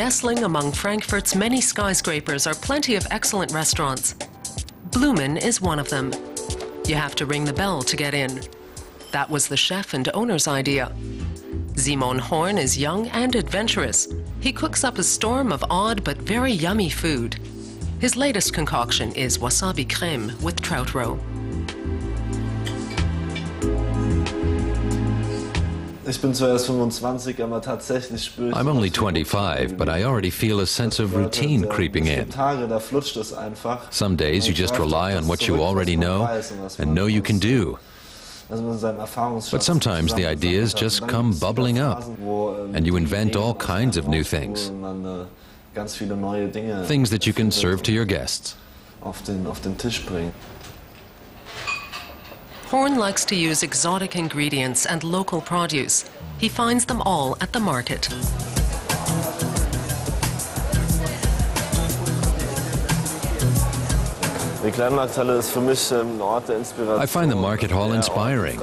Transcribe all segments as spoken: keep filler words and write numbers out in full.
Nestling among Frankfurt's many skyscrapers are plenty of excellent restaurants. Blumen is one of them. You have to ring the bell to get in. That was the chef and owner's idea. Simon Horn is young and adventurous. He cooks up a storm of odd but very yummy food. His latest concoction is wasabi creme with trout roe. I'm only twenty-five, but I already feel a sense of routine creeping in. Some days you just rely on what you already know and know you can do. But sometimes the ideas just come bubbling up, and you invent all kinds of new things. Things that you can serve to your guests. Horn likes to use exotic ingredients and local produce. He finds them all at the market. I find the market hall inspiring.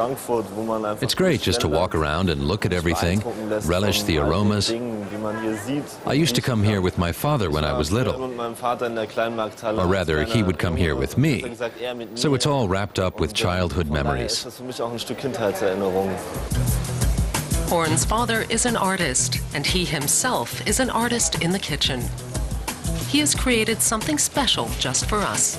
It's great just to walk around and look at everything, relish the aromas. I used to come here with my father when I was little. Or rather, he would come here with me. So it's all wrapped up with childhood memories. Horn's father is an artist, and he himself is an artist in the kitchen. He has created something special just for us.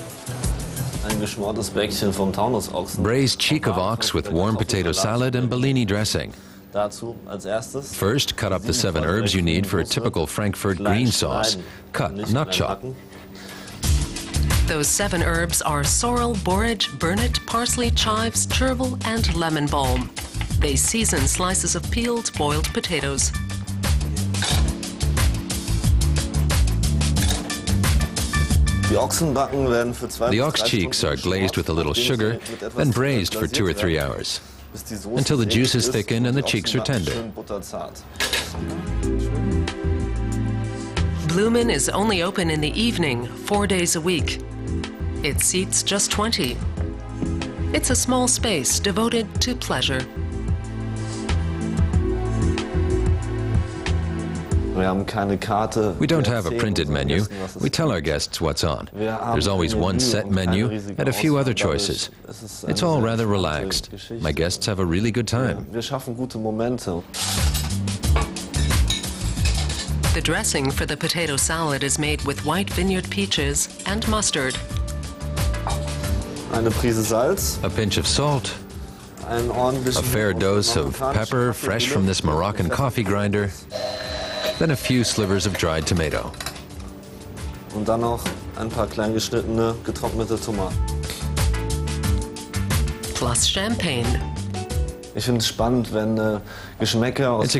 Braised cheek of ox with warm potato salad and Bellini dressing. First, cut up the seven herbs you need for a typical Frankfurt green sauce. Cut, not chop. Those seven herbs are sorrel, borage, burnet, parsley, chives, chervil, and lemon balm. They season slices of peeled, boiled potatoes. The ox cheeks are glazed with a little sugar, then braised for two or three hours, until the juices thicken and the cheeks are tender. Blumen is only open in the evening, four days a week. It seats just twenty. It's a small space devoted to pleasure. We don't have a printed menu. We tell our guests what's on. There's always one set menu and a few other choices. It's all rather relaxed. My guests have a really good time. The dressing for the potato salad is made with white vineyard peaches and mustard. A pinch of salt. A fair dose of pepper fresh from this Moroccan coffee grinder. Then a few slivers of dried tomato. Plus champagne. It's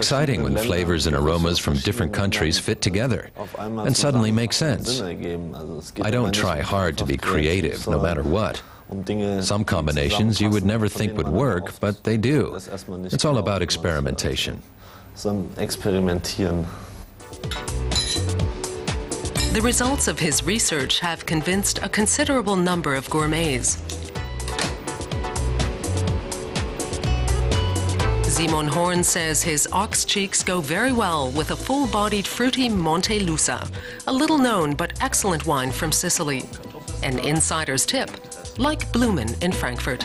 exciting when flavors and aromas from different countries fit together and suddenly make sense. I don't try hard to be creative, no matter what. Some combinations you would never think would work, but they do. It's all about experimentation. The results of his research have convinced a considerable number of gourmets. Simon Horn says his ox cheeks go very well with a full-bodied fruity Montelusa, a little-known but excellent wine from Sicily. An insider's tip, like Blumen in Frankfurt.